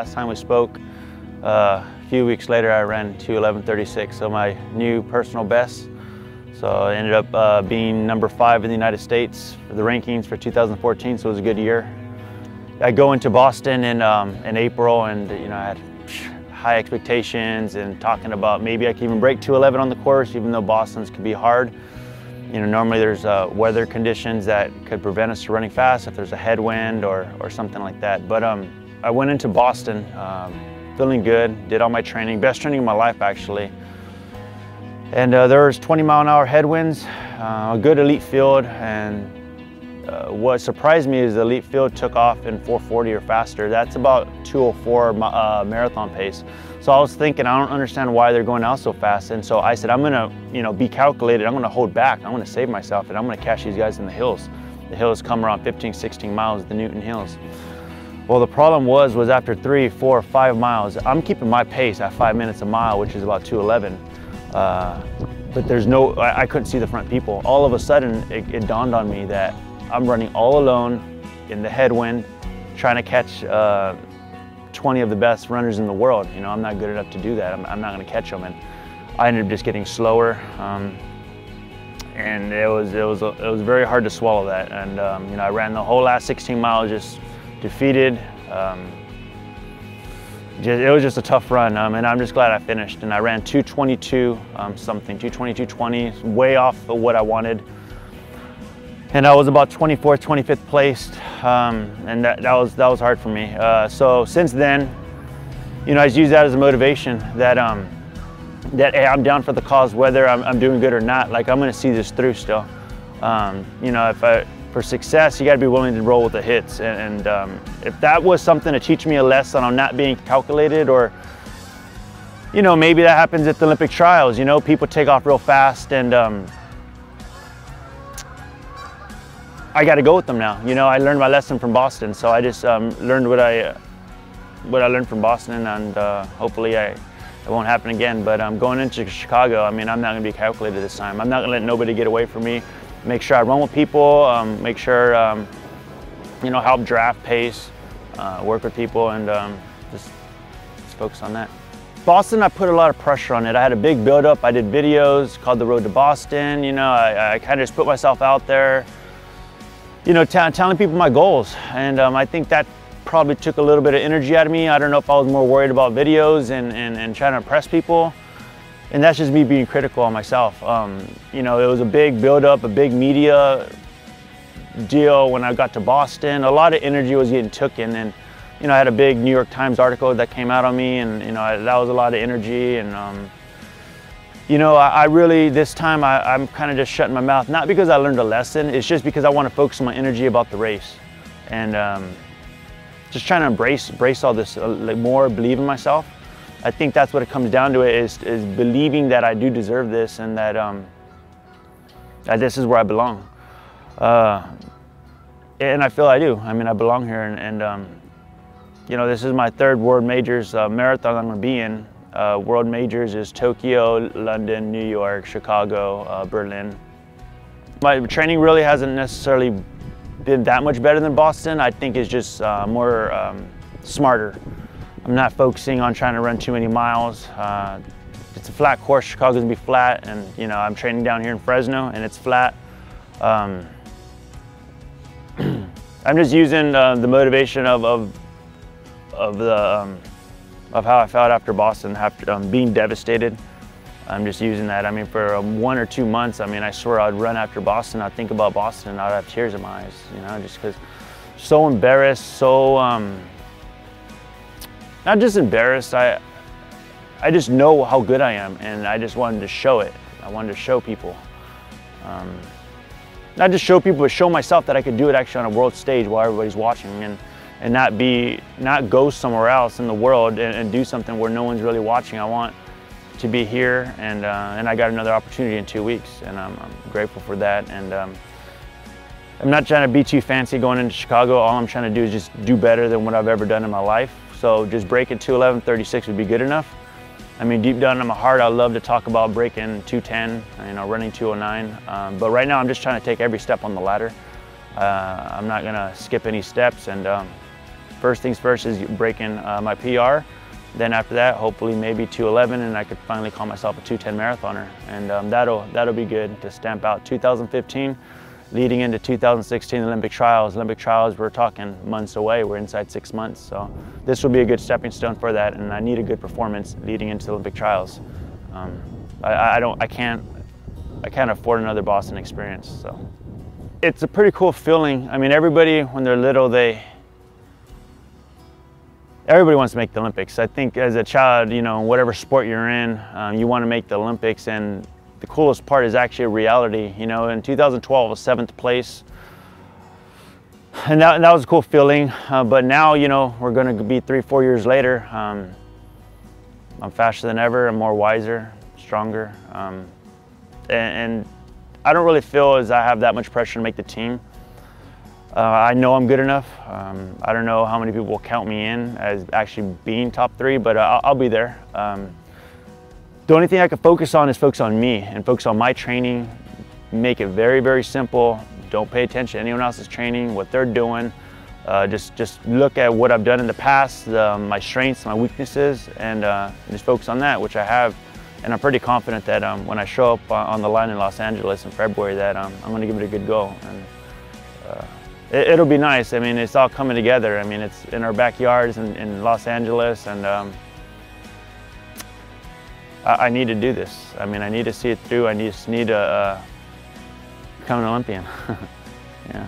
last time we spoke. A few weeks later, I ran 2:11:36, so my new personal best. So I ended up being number 5 in the United States for the rankings for 2014, so it was a good year. I go into Boston in April, and you know, I had high expectations and talking about maybe I could even break 2:11 on the course, even though Boston's could be hard. You know, normally there's weather conditions that could prevent us from running fast if there's a headwind or something like that. But I went into Boston feeling good, did all my training, best training of my life actually. And there was 20-mile-an-hour headwinds, a good elite field, and what surprised me is the elite field took off in 4:40 or faster. That's about 2:04 marathon pace. So I was thinking, I don't understand why they're going out so fast. And so I said, I'm gonna, you know, be calculated. I'm gonna hold back. I'm gonna save myself, and I'm gonna catch these guys in the hills. The hills come around 15, 16 miles, the Newton Hills. Well, the problem was after 3, 4, 5 miles, I'm keeping my pace at 5 minutes a mile, which is about 2:11. But there's no, I couldn't see the front people. All of a sudden, it dawned on me that I'm running all alone in the headwind, trying to catch 20 of the best runners in the world. You know, I'm not good enough to do that. I'm not gonna catch them. And I ended up just getting slower. And it was very hard to swallow that. And you know, I ran the whole last 16 miles just defeated. It was just a tough run, and I'm just glad I finished. And I ran 2:22 something, 2:22:20, way off of what I wanted. And I was about 24th, 25th placed, and that was hard for me. So since then, you know, I just use that as a motivation that that hey, I'm down for the cause, whether I'm doing good or not. Like, I'm going to see this through still. You know, for success, you got to be willing to roll with the hits. And if that was something to teach me a lesson on not being calculated, or, you know, maybe that happens at the Olympic trials. You know, people take off real fast, and I got to go with them now. You know, I learned my lesson from Boston, so I just learned what I learned from Boston, and hopefully it won't happen again. But going into Chicago, I mean, I'm not going to be calculated this time. I'm not going to let nobody get away from me. Make sure I run with people, make sure, you know, help draft pace, work with people, and just focus on that. Boston, I put a lot of pressure on it. I had a big build-up. I did videos called The Road to Boston. You know, I kind of just put myself out there, you know, telling people my goals. And I think that probably took a little bit of energy out of me. I don't know if I was more worried about videos and trying to impress people. And that's just me being critical on myself. You know, it was a big build-up, a big media deal when I got to Boston. A lot of energy was getting taken, and you know, I had a big New York Times article that came out on me, and you know, that was a lot of energy. And you know, I really, this time, I'm kind of just shutting my mouth, not because I learned a lesson, it's just because I want to focus my energy about the race, and just trying to embrace all this more, believe in myself. I think that's what it comes down to, is believing that I do deserve this, and that, that this is where I belong. And I feel I do. I mean, I belong here, and you know, this is my 3rd World Majors marathon I'm gonna be in. World Majors is Tokyo, London, New York, Chicago, Berlin. My training really hasn't necessarily been that much better than Boston. I think it's just more smarter. I'm not focusing on trying to run too many miles. It's a flat course. Chicago's gonna be flat, and you know, I'm training down here in Fresno, and it's flat. I'm just using the motivation of how I felt after Boston, after being devastated. I'm just using that. I mean, for 1 or 2 months, I mean, I swear I'd run after Boston. I'd think about Boston. I'd have tears in my eyes, you know, just because so embarrassed, so. Not just embarrassed, I just know how good I am, and I just wanted to show it. I wanted to show people. Not just show people, but show myself that I could do it actually on a world stage while everybody's watching, and not go somewhere else in the world and do something where no one's really watching. I want to be here, and I got another opportunity in 2 weeks, and I'm grateful for that. And I'm not trying to be too fancy going into Chicago. All I'm trying to do is just do better than what I've ever done in my life. So just breaking 2:11:36 would be good enough. I mean, deep down in my heart, I love to talk about breaking 2:10, you know, running 2:09. But right now, I'm just trying to take every step on the ladder. I'm not gonna skip any steps, and First things first is breaking my PR. Then after that, hopefully maybe 2:11, and I could finally call myself a 2:10 marathoner. And that'll be good to stamp out 2015, leading into 2016 Olympic trials. Olympic trials, we're talking months away. We're inside 6 months. So this will be a good stepping stone for that. And I need a good performance leading into the Olympic trials. I can't afford another Boston experience. So it's a pretty cool feeling. I mean, everybody, when they're little, everybody wants to make the Olympics. I think as a child, you know, whatever sport you're in, you want to make the Olympics, and the coolest part is actually reality. You know, in 2012, I was 7th place, and that was a cool feeling. But now, you know, we're going to be 3-4 years later. I'm faster than ever. I'm more wiser, stronger, and I don't really feel as I have that much pressure to make the team. I know I'm good enough. I don't know how many people will count me in as actually being top 3, but I'll be there. The only thing I can focus on is focus on me and focus on my training. Make it very, very simple. Don't pay attention to anyone else's training, what they're doing. Just look at what I've done in the past, my strengths, my weaknesses, and just focus on that, which I have. And I'm pretty confident that when I show up on the line in Los Angeles in February, that I'm going to give it a good go. And, it'll be nice. I mean, it's all coming together. I mean, it's in our backyards in Los Angeles, and I need to do this. I mean, I need to see it through. I just need to become an Olympian. Yeah.